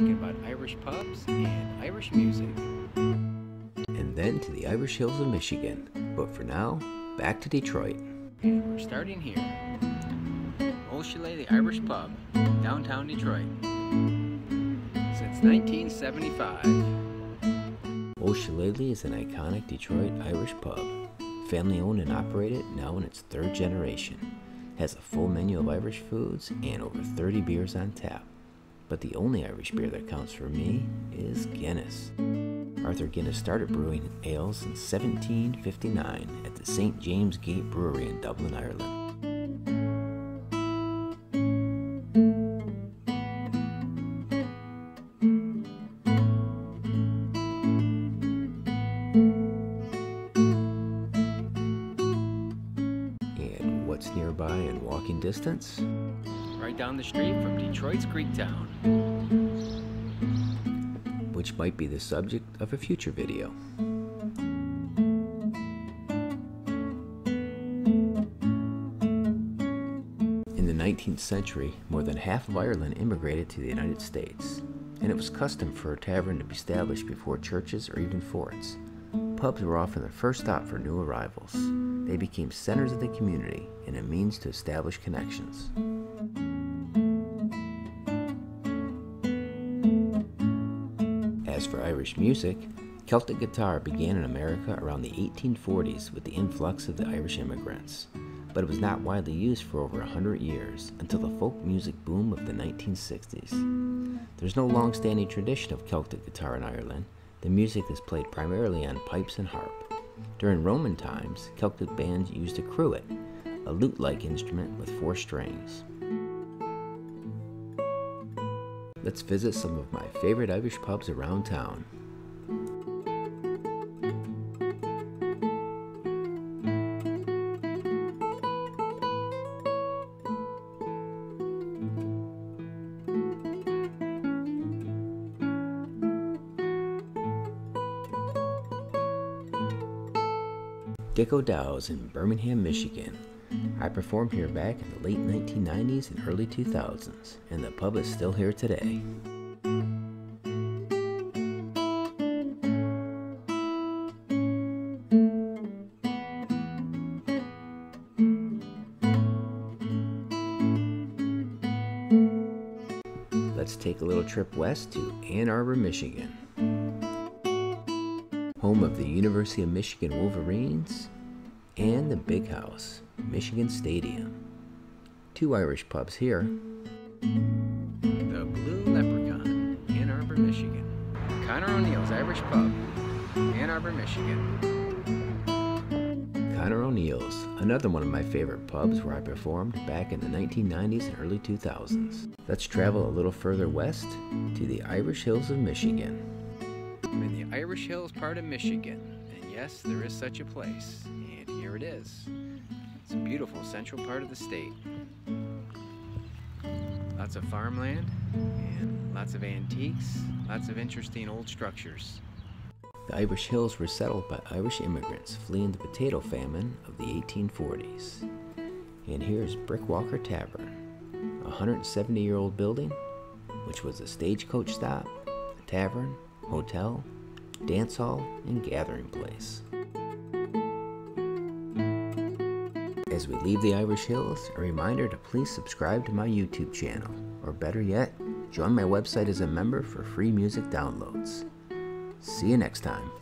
talking about Irish pubs and Irish music. And then to the Irish Hills of Michigan. But for now, back to Detroit. And we're starting here. Old Shillelagh Irish Pub, downtown Detroit. Since 1975. Old Shillelagh is an iconic Detroit Irish pub. Family owned and operated, now in its third generation. Has a full menu of Irish foods and over 30 beers on tap. But the only Irish beer that counts for me is Guinness. Arthur Guinness started brewing ales in 1759 at the St. James Gate Brewery in Dublin, Ireland. And what's nearby in walking distance? Right down the street from Detroit's Greek Town, which might be the subject of a future video. In the 19th century, more than half of Ireland immigrated to the United States, and it was custom for a tavern to be established before churches or even forts. Pubs were often the first stop for new arrivals. They became centers of the community and a means to establish connections. As for Irish music, Celtic guitar began in America around the 1840s with the influx of the Irish immigrants, but it was not widely used for over 100 years until the folk music boom of the 1960s. There's no long-standing tradition of Celtic guitar in Ireland. The music is played primarily on pipes and harp. During Roman times, Celtic bands used a cruet, a lute-like instrument with 4 strings. Let's visit some of my favorite Irish pubs around town. Dick O'Dow's in Birmingham, Michigan. I performed here back in the late 1990s and early 2000s, and the pub is still here today. Let's take a little trip west to Ann Arbor, Michigan. Home of the University of Michigan Wolverines and the Big House, Michigan Stadium. 2 Irish pubs here. The Blue Leprechaun, Ann Arbor, Michigan. Connor O'Neill's Irish Pub, Ann Arbor, Michigan. Connor O'Neill's, another one of my favorite pubs where I performed back in the 1990s and early 2000s. Let's travel a little further west to the Irish Hills of Michigan. I'm in the Irish Hills part of Michigan, and yes, there is such a place, and here it is. It's a beautiful central part of the state. Lots of farmland, and lots of antiques, lots of interesting old structures. The Irish Hills were settled by Irish immigrants fleeing the potato famine of the 1840s. And here's Brick Walker Tavern, a 170-year-old building, which was a stagecoach stop, a tavern, hotel, dance hall, and gathering place. As we leave the Irish Hills, a reminder to please subscribe to my YouTube channel, or better yet, join my website as a member for free music downloads. See you next time.